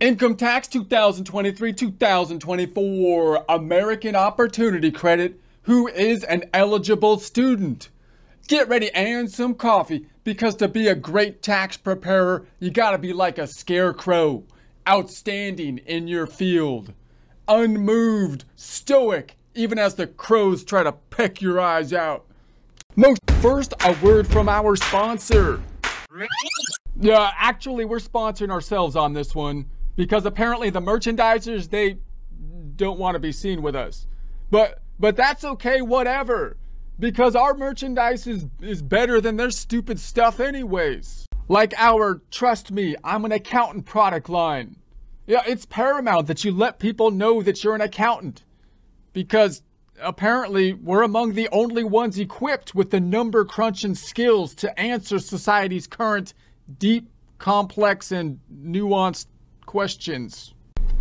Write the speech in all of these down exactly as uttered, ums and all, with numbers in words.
Income Tax two thousand twenty-three to two thousand twenty-four, American Opportunity Credit. Who is an eligible student? Get ready and some coffee, because to be a great tax preparer, you gotta be like a scarecrow. Outstanding in your field. Unmoved, stoic, even as the crows try to peck your eyes out. Most first, a word from our sponsor. Yeah, actually, we're sponsoring ourselves on this one, because apparently the merchandisers, they don't want to be seen with us. But but that's okay, whatever, because our merchandise is, is better than their stupid stuff anyways. Like our Trust Me, I'm an Accountant product line. Yeah, it's paramount that you let people know that you're an accountant, because apparently we're among the only ones equipped with the number crunching skills to answer society's current deep, complex, and nuanced questions.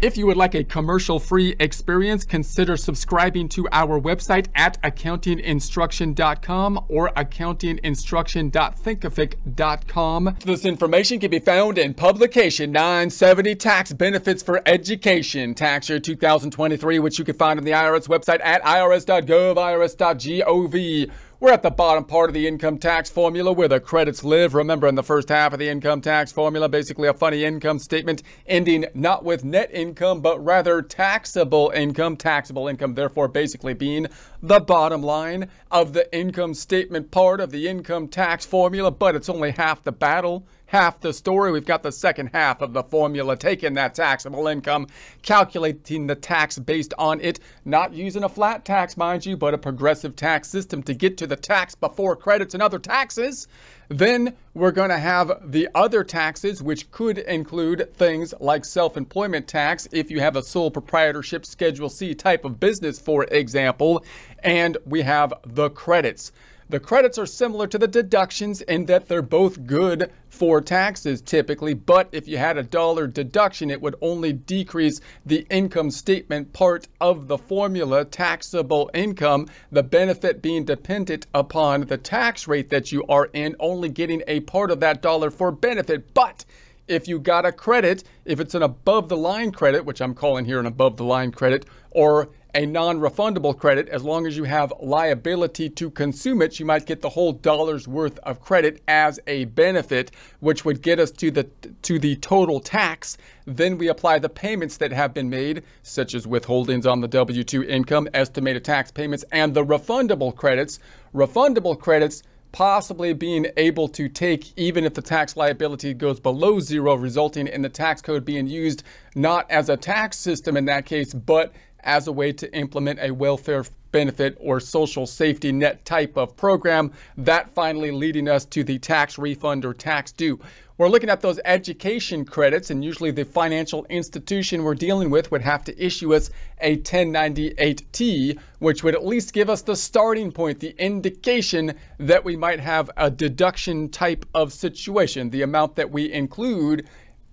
If you would like a commercial-free experience, consider subscribing to our website at accounting instruction dot com or accounting instruction dot thinkific dot com. This information can be found in Publication nine seventy, Tax Benefits for Education, Tax Year two thousand twenty-three, which you can find on the I R S website at I R S dot gov, I R S dot gov. We're at the bottom part of the income tax formula where the credits live. Remember, in the first half of the income tax formula, basically a funny income statement ending not with net income, but rather taxable income, taxable income, therefore basically being the bottom line of the income statement part of the income tax formula, but it's only half the battle, half the story. We've got the second half of the formula, taking that taxable income, calculating the tax based on it, not using a flat tax, mind you, but a progressive tax system to get to the tax before credits and other taxes. Then we're going to have the other taxes, which could include things like self-employment tax if you have a sole proprietorship Schedule C type of business, for example. And we have the credits. The credits are similar to the deductions in that they're both good for taxes typically, but if you had a dollar deduction, it would only decrease the income statement part of the formula, taxable income, the benefit being dependent upon the tax rate that you are in, only getting a part of that dollar for benefit. But if you got a credit, if it's an above-the-line credit, which I'm calling here an above-the-line credit, or a non-refundable credit, as long as you have liability to consume it, you might get the whole dollar's worth of credit as a benefit, which would get us to the to the total tax. Then we apply the payments that have been made, such as withholdings on the W two income, estimated tax payments, and the refundable credits. Refundable credits possibly being able to take even if the tax liability goes below zero, resulting in the tax code being used not as a tax system in that case, but as a way to implement a welfare benefit or social safety net type of program, that finally leading us to the tax refund or tax due. We're looking at those education credits, and usually the financial institution we're dealing with would have to issue us a ten ninety-eight T, which would at least give us the starting point, the indication that we might have a deduction type of situation, the amount that we include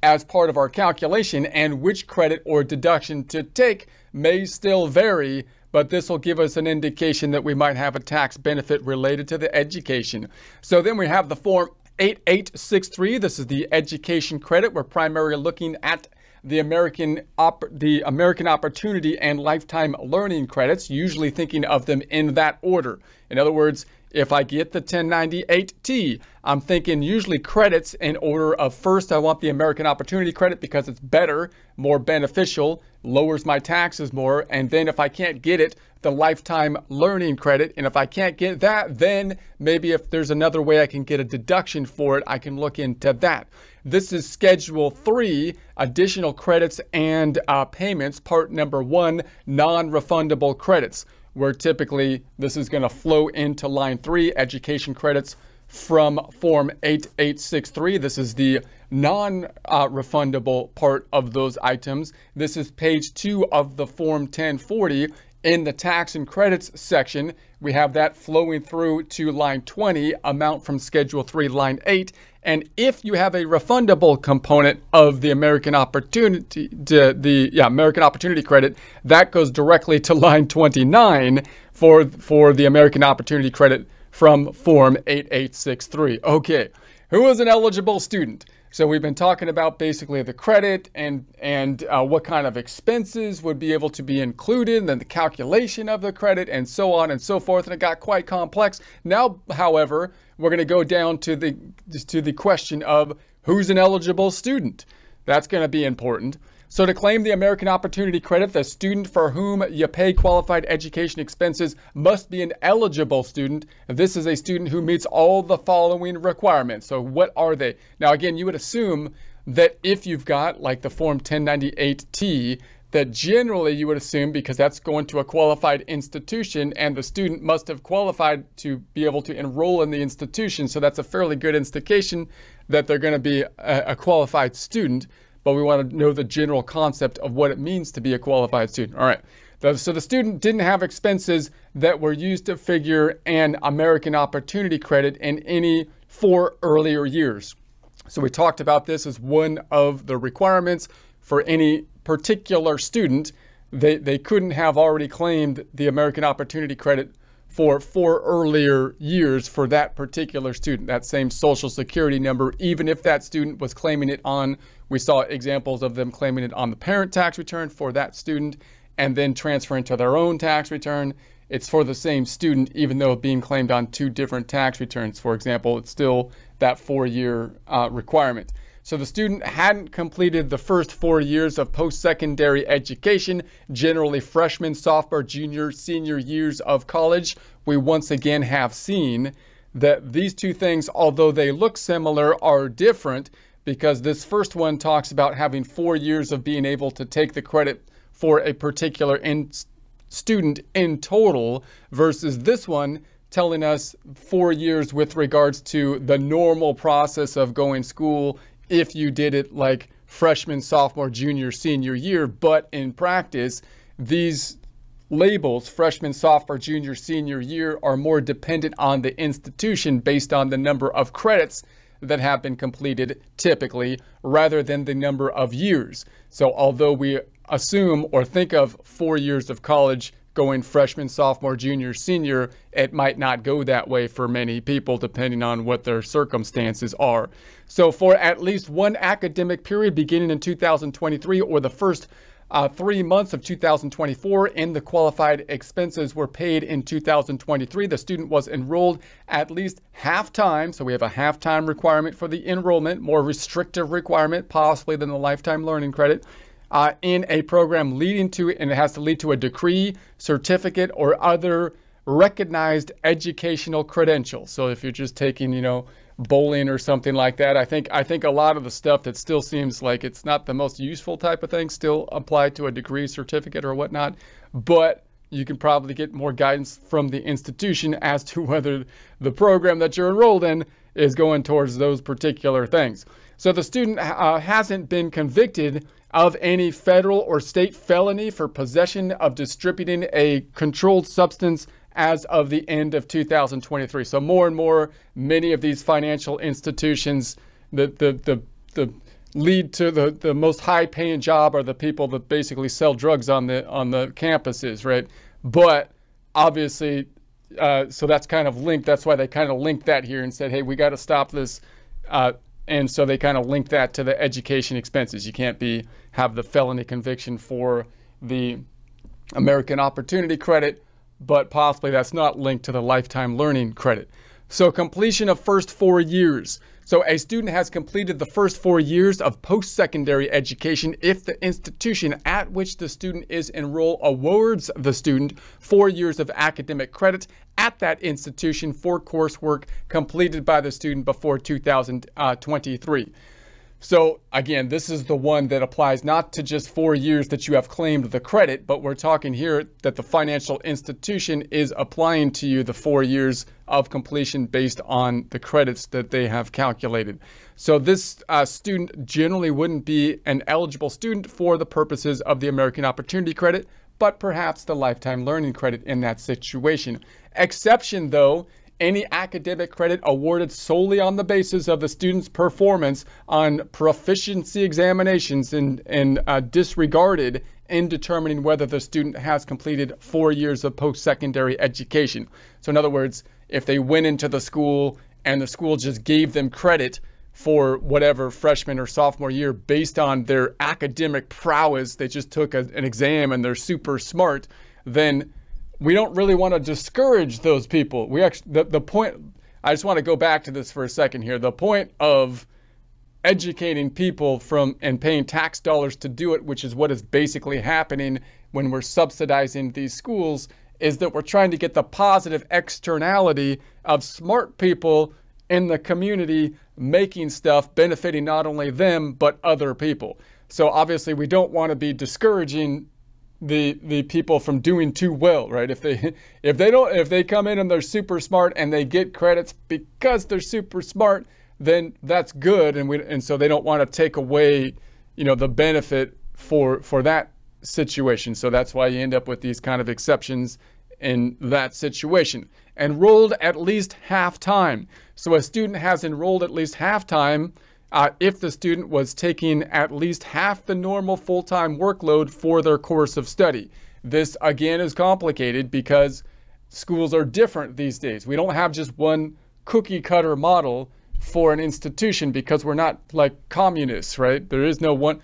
as part of our calculation, and which credit or deduction to take may still vary, but this will give us an indication that we might have a tax benefit related to the education. So then we have the Form eight eight six three. This is the education credit. We're primarily looking at the American op the American Opportunity and Lifetime Learning Credits, usually thinking of them in that order. In other words, if I get the ten ninety-eight T, I'm thinking usually credits in order of first, I want the American Opportunity Credit because it's better, more beneficial, lowers my taxes more. And then if I can't get it, the Lifetime Learning Credit. And if I can't get that, then maybe if there's another way I can get a deduction for it, I can look into that. This is Schedule Three, additional credits and uh, payments, part number one, non-refundable credits, where typically this is going to flow into line three, education credits from Form eight eight six three. This is the non-refundable uh, part of those items. This is page two of the Form ten forty. In the tax and credits section, we have that flowing through to line twenty, amount from Schedule Three, line eight. And if you have a refundable component of the American Opportunity, to the yeah, American Opportunity Credit, that goes directly to line twenty-nine for, for the American Opportunity Credit from Form eight eight six three. Okay, who is an eligible student? So we've been talking about basically the credit and, and uh, what kind of expenses would be able to be included, and then the calculation of the credit and so on and so forth. And it got quite complex. Now, however, we're going to go down to the, to the question of who's an eligible student. That's going to be important. So to claim the American Opportunity Credit, the student for whom you pay qualified education expenses must be an eligible student. This is a student who meets all the following requirements. So what are they? Now, again, you would assume that if you've got like the Form ten ninety-eight T, that generally you would assume, because that's going to a qualified institution and the student must have qualified to be able to enroll in the institution. So that's a fairly good indication that they're going to be a, a qualified student. But we want to know the general concept of what it means to be a qualified student. All right. So the student didn't have expenses that were used to figure an American Opportunity Credit in any four earlier years. So we talked about this as one of the requirements for any particular student. They, they couldn't have already claimed the American Opportunity Credit for four earlier years for that particular student, that same social security number, even if that student was claiming it on, we saw examples of them claiming it on the parent tax return for that student and then transferring to their own tax return. It's for the same student, even though being claimed on two different tax returns, for example. It's still that four-year uh, requirement. So the student hadn't completed the first four years of post-secondary education, generally freshman, sophomore, junior, senior years of college. We once again have seen that these two things, although they look similar, are different, because this first one talks about having four years of being able to take the credit for a particular in student in total, versus this one telling us four years with regards to the normal process of going to school if you did it like freshman, sophomore, junior, senior year. But in practice, these labels, freshman, sophomore, junior, senior year, are more dependent on the institution based on the number of credits that have been completed typically, rather than the number of years. So although we assume or think of four years of college going freshman, sophomore, junior, senior, it might not go that way for many people depending on what their circumstances are. So for at least one academic period beginning in two thousand twenty-three or the first uh, three months of two thousand twenty-four, and the qualified expenses were paid in two thousand twenty-three, the student was enrolled at least half-time. So we have a half-time requirement for the enrollment, more restrictive requirement possibly than the lifetime learning credit. Uh, in a program leading to, and it has to lead to, a degree, certificate, or other recognized educational credential. So if you're just taking, you know, bowling or something like that, I think I think a lot of the stuff that still seems like it's not the most useful type of thing still apply to a degree, certificate, or whatnot. But you can probably get more guidance from the institution as to whether the program that you're enrolled in is going towards those particular things. So the student uh, hasn't been convicted of any federal or state felony for possession of distributing a controlled substance as of the end of two thousand twenty-three. So more and more, many of these financial institutions, the the the, the lead to the, the most high paying job are the people that basically sell drugs on the on the campuses, right? But obviously, uh, so that's kind of linked. That's why they kind of linked that here and said, hey, we got to stop this. Uh, And so they kind of link that to the education expenses. You can't be have the felony conviction for the American Opportunity Credit, but possibly that's not linked to the lifetime learning credit. So completion of first four years. So a student has completed the first four years of post-secondary education if the institution at which the student is enrolled awards the student four years of academic credit at that institution for coursework completed by the student before two thousand twenty-three. So again, this is the one that applies not to just four years that you have claimed the credit, but we're talking here that the financial institution is applying to you the four years of completion based on the credits that they have calculated. So this uh, student generally wouldn't be an eligible student for the purposes of the American Opportunity Credit, but perhaps the Lifetime Learning Credit in that situation. Exception though, any academic credit awarded solely on the basis of the student's performance on proficiency examinations and, and uh, disregarded in determining whether the student has completed four years of post-secondary education. So in other words, if they went into the school and the school just gave them credit for whatever freshman or sophomore year based on their academic prowess. They just took a, an exam and they're super smart, then we don't really want to discourage those people. We actually, the, the point, I just want to go back to this for a second here. The point of educating people from and paying tax dollars to do it, which is what is basically happening when we're subsidizing these schools, is that we're trying to get the positive externality of smart people in the community making stuff benefiting not only them, but other people. So obviously we don't want to be discouraging the the people from doing too well, right? If they if they don't if they come in and they're super smart and they get credits because they're super smart, then that's good, and we and so they don't want to take away, you know, the benefit for for that situation. So that's why you end up with these kind of exceptions in that situation. Enrolled at least half time. So a student has enrolled at least half time Uh, if the student was taking at least half the normal full-time workload for their course of study. This again is complicated because schools are different these days. We don't have just one cookie cutter model for an institution because we're not like communists, right? There is no one.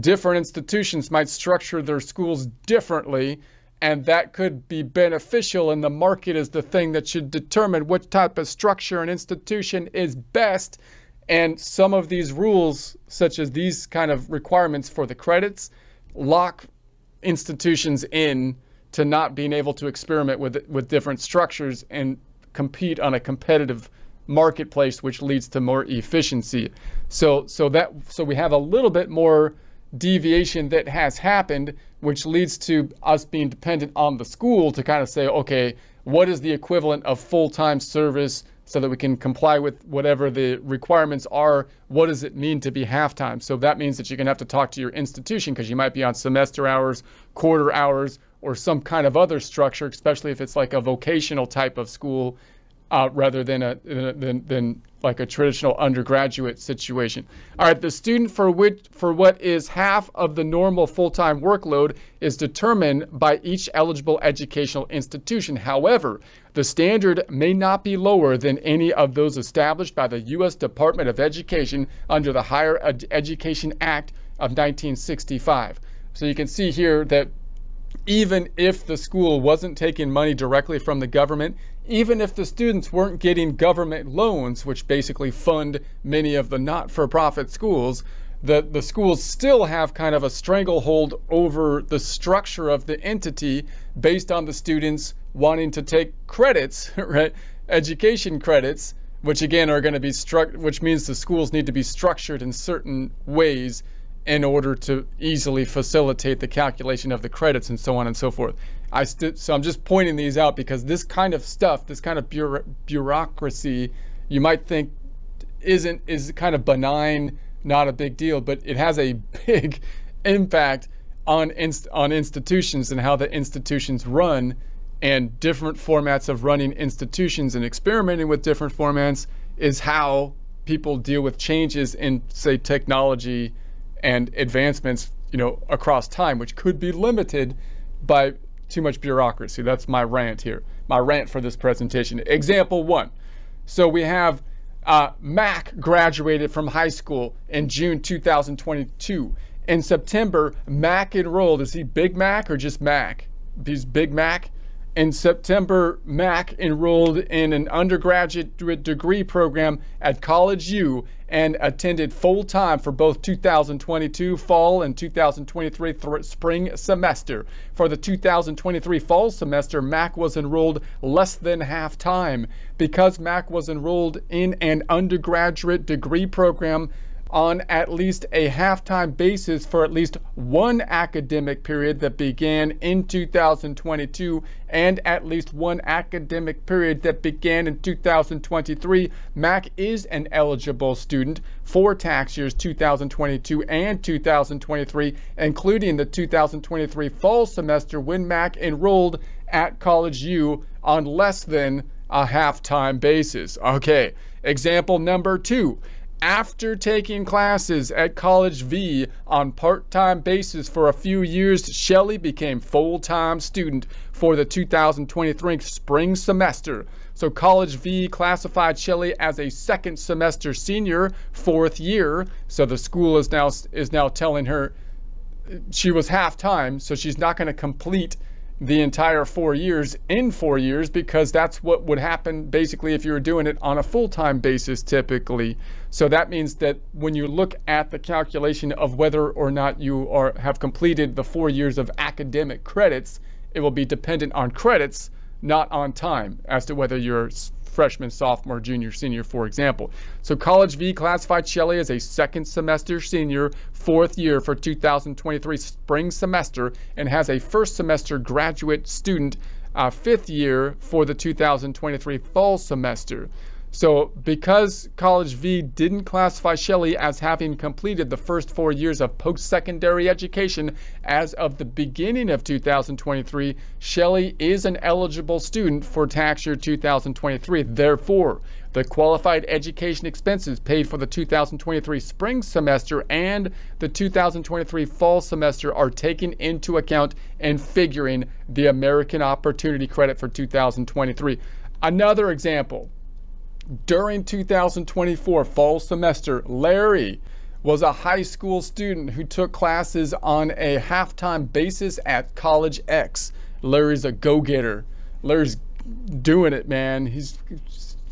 Different institutions might structure their schools differently, and that could be beneficial, and the market is the thing that should determine what type of structure an institution is best. And some of these rules, such as these kind of requirements for the credits, lock institutions in to not being able to experiment with, with different structures and compete on a competitive marketplace, which leads to more efficiency. So, so, that, so we have a little bit more deviation that has happened, which leads to us being dependent on the school to kind of say, okay, what is the equivalent of full-time service so that we can comply with whatever the requirements are? What does it mean to be half-time? So that means that you're gonna have to talk to your institution because you might be on semester hours, quarter hours, or some kind of other structure, especially if it's like a vocational type of school uh, rather than, a, than, than like a traditional undergraduate situation. All right, the student for, which, for what is half of the normal full-time workload is determined by each eligible educational institution. However, the standard may not be lower than any of those established by the U S Department of Education under the Higher Ed- Education Act of nineteen sixty-five. So you can see here that even if the school wasn't taking money directly from the government, even if the students weren't getting government loans, which basically fund many of the not-for-profit schools, the, the schools still have kind of a stranglehold over the structure of the entity based on the students wanting to take credits, right? Education credits, which again are going to be struck, which means the schools need to be structured in certain ways in order to easily facilitate the calculation of the credits and so on and so forth. I st so I'm just pointing these out because this kind of stuff, this kind of bureau bureaucracy, you might think isn't is kind of benign, not a big deal, but it has a big impact on inst on institutions and how the institutions run. And different formats of running institutions and experimenting with different formats is how people deal with changes in, say, technology and advancements, you know, across time, which could be limited by too much bureaucracy. That's my rant here, my rant for this presentation. Example one. So we have uh, Mac graduated from high school in June two thousand twenty-two. In September, Mac enrolled. Is he Big Mac or just Mac? He's Big Mac. In September, Mac enrolled in an undergraduate degree program at College U and attended full-time for both two thousand twenty-two fall and two thousand twenty-three th spring semester. For the two thousand twenty-three fall semester, Mac was enrolled less than half-time. Because Mac was enrolled in an undergraduate degree program on at least a half-time basis for at least one academic period that began in two thousand twenty-two and at least one academic period that began in two thousand twenty-three, Mac is an eligible student for tax years two thousand twenty-two and two thousand twenty-three, including the two thousand twenty-three fall semester when Mac enrolled at College U on less than a half-time basis. Okay, example number two. after taking classes at College V on part-time basis for a few years, Shelley became full-time student for the two thousand twenty-three spring semester. So College V classified Shelley as a second semester senior, fourth year. So the school is now is now telling her she was half-time, so she's not going to complete the entire four years in four years because that's what would happen basically if you were doing it on a full-time basis typically. So that means that when you look at the calculation of whether or not you are have completed the four years of academic credits, it will be dependent on credits, not on time, as to whether you're freshman, sophomore, junior, senior, for example. So College V classified Shelley as a second semester senior, fourth year for two thousand twenty-three spring semester, and has a first semester graduate student, uh, fifth year for the two thousand twenty-three fall semester. So because College V didn't classify Shelley as having completed the first four years of post-secondary education as of the beginning of two thousand twenty-three, Shelley is an eligible student for tax year two thousand twenty-three. Therefore, the qualified education expenses paid for the two thousand twenty-three spring semester and the two thousand twenty-three fall semester are taken into account in figuring the American Opportunity Credit for two thousand twenty-three. Another example. During two thousand twenty-four fall semester, Larry was a high school student who took classes on a half-time basis at College X. Larry's a go-getter. Larry's doing it, man. He's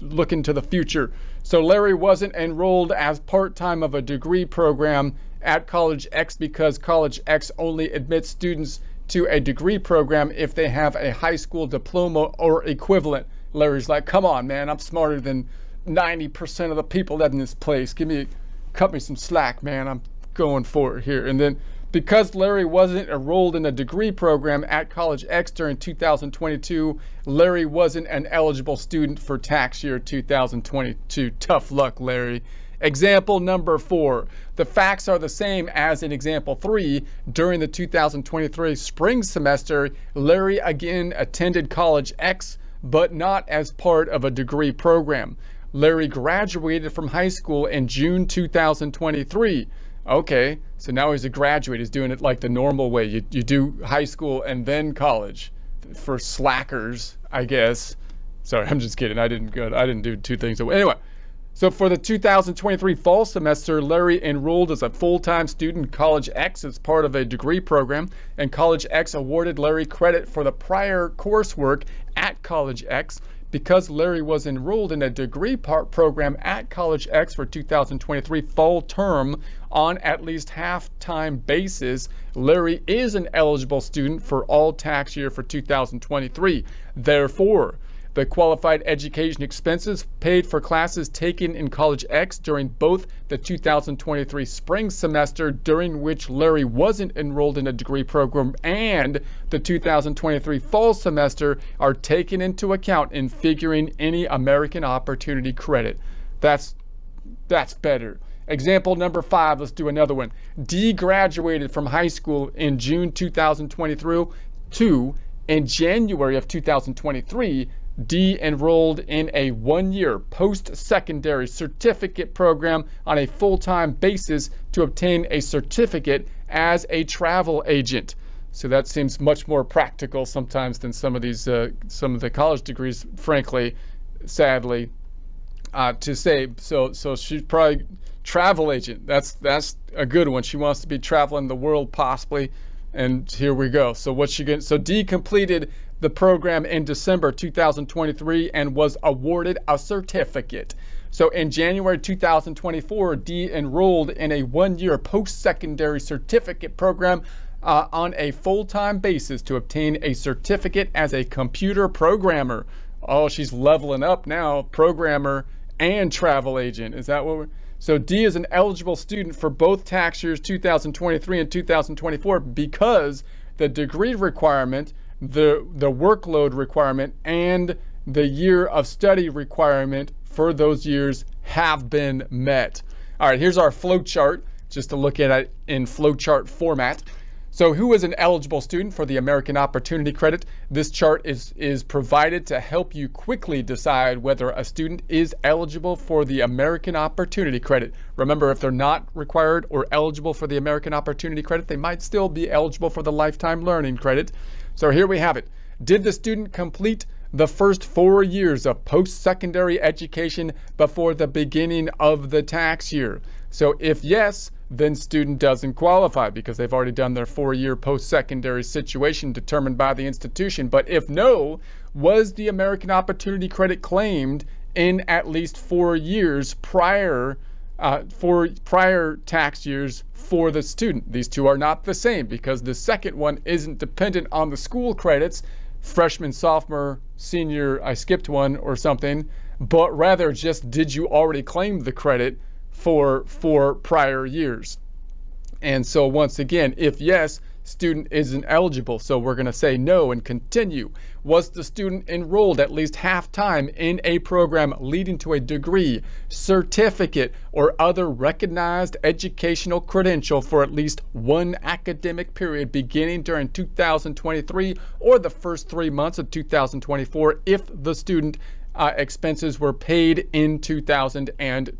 looking to the future. So Larry wasn't enrolled as part-time of a degree program at College X because College X only admits students to a degree program if they have a high school diploma or equivalent. Larry's like, come on, man, I'm smarter than ninety percent of the people that in this place. Give me, cut me some slack, man. I'm going for it here. And then because Larry wasn't enrolled in a degree program at College X during two thousand twenty-two, Larry wasn't an eligible student for tax year two thousand twenty-two. Tough luck, Larry. Example number four. The facts are the same as in example three. During the two thousand twenty-three spring semester, Larry again attended College X, but not as part of a degree program. Larry graduated from high school in June two thousand twenty-three. Okay, so now he's a graduate. He's doing it like the normal way. You, you do high school and then college for slackers, I guess. Sorry, I'm just kidding. I didn't go. I didn't do two things away. Anyway, so for the two thousand twenty-three fall semester, Larry enrolled as a full-time student in College X as part of a degree program, and College X awarded Larry credit for the prior coursework at College X. Because Larry was enrolled in a degree part program at College X for two thousand twenty-three fall term on at least half-time basis, Larry is an eligible student for all tax year for two thousand twenty-three. Therefore, the qualified education expenses paid for classes taken in College X during both the two thousand twenty-three spring semester, during which Larry wasn't enrolled in a degree program, and the two thousand twenty-three fall semester are taken into account in figuring any American Opportunity Credit. That's, that's better. Example number five, let's do another one. Dee graduated from high school in June two thousand twenty-two. In January of two thousand twenty-three, Dee enrolled in a one-year post-secondary certificate program on a full-time basis to obtain a certificate as a travel agent. So that seems much more practical sometimes than some of these, uh, some of the college degrees, frankly, sadly, uh, to say. So, so she's probably travel agent. That's that's a good one. She wants to be traveling the world possibly, and here we go. So what's she getting? So Dee completed the program in December two thousand twenty-three and was awarded a certificate. So in January two thousand twenty-four, Dee enrolled in a one-year post-secondary certificate program uh, on a full-time basis to obtain a certificate as a computer programmer. Oh, she's leveling up now, programmer and travel agent. Is that what we're... So Dee is an eligible student for both tax years two thousand twenty-three and two thousand twenty-four because the degree requirement, the the workload requirement, and the year of study requirement for those years have been met. All right, here's our flow chart, just to look at it in flow chart format. So who is an eligible student for the American Opportunity Credit? This chart is, is provided to help you quickly decide whether a student is eligible for the American Opportunity Credit. Remember, if they're not required or eligible for the American Opportunity Credit, they might still be eligible for the Lifetime Learning Credit. So here we have it. Did the student complete the first four years of post-secondary education before the beginning of the tax year? So if yes, then student doesn't qualify because they've already done their four-year post-secondary situation determined by the institution. But if no, was the American Opportunity Credit claimed in at least four years prior uh, for prior tax years for the student? These two are not the same because the second one isn't dependent on the school credits, freshman, sophomore, senior, I skipped one or something, but rather just did you already claim the credit for for prior years? And so once again, if yes, student isn't eligible, so we're going to say no and continue. Was the student enrolled at least half time in a program leading to a degree, certificate, or other recognized educational credential for at least one academic period beginning during two thousand twenty-three or the first three months of two thousand twenty-four if the student Uh, expenses were paid in two thousand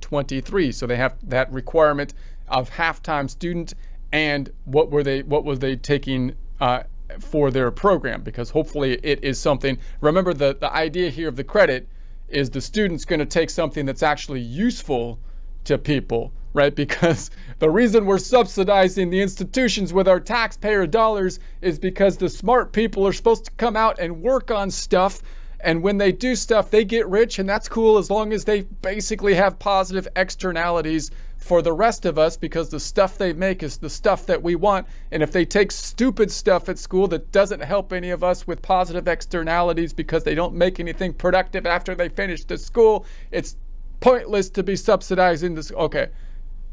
twenty-three. So they have that requirement of half-time student and what were they what were they taking uh, for their program, because hopefully it is something. Remember, the the idea here of the credit is the student's going to take something that's actually useful to people, right? Because the reason we're subsidizing the institutions with our taxpayer dollars is because the smart people are supposed to come out and work on stuff. And when they do stuff, they get rich, and that's cool as long as they basically have positive externalities for the rest of us, because the stuff they make is the stuff that we want. And if they take stupid stuff at school that doesn't help any of us with positive externalities because they don't make anything productive after they finish the school, it's pointless to be subsidizing this. Okay,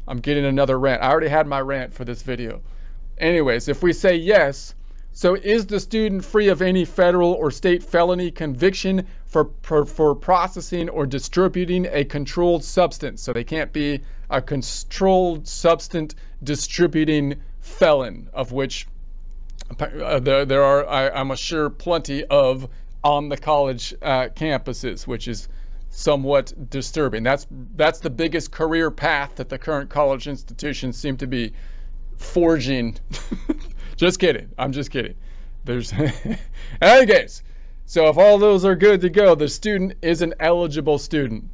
I'm getting another rant. I already had my rant for this video. Anyways, if we say yes, so is the student free of any federal or state felony conviction for, for, for processing or distributing a controlled substance? So they can't be a controlled substance distributing felon, of which uh, there, there are, I, I'm sure, plenty of on the college uh, campuses, which is somewhat disturbing. That's, that's the biggest career path that the current college institutions seem to be forging. Just kidding. I'm just kidding. There's any case. So if all those are good to go, the student is an eligible student.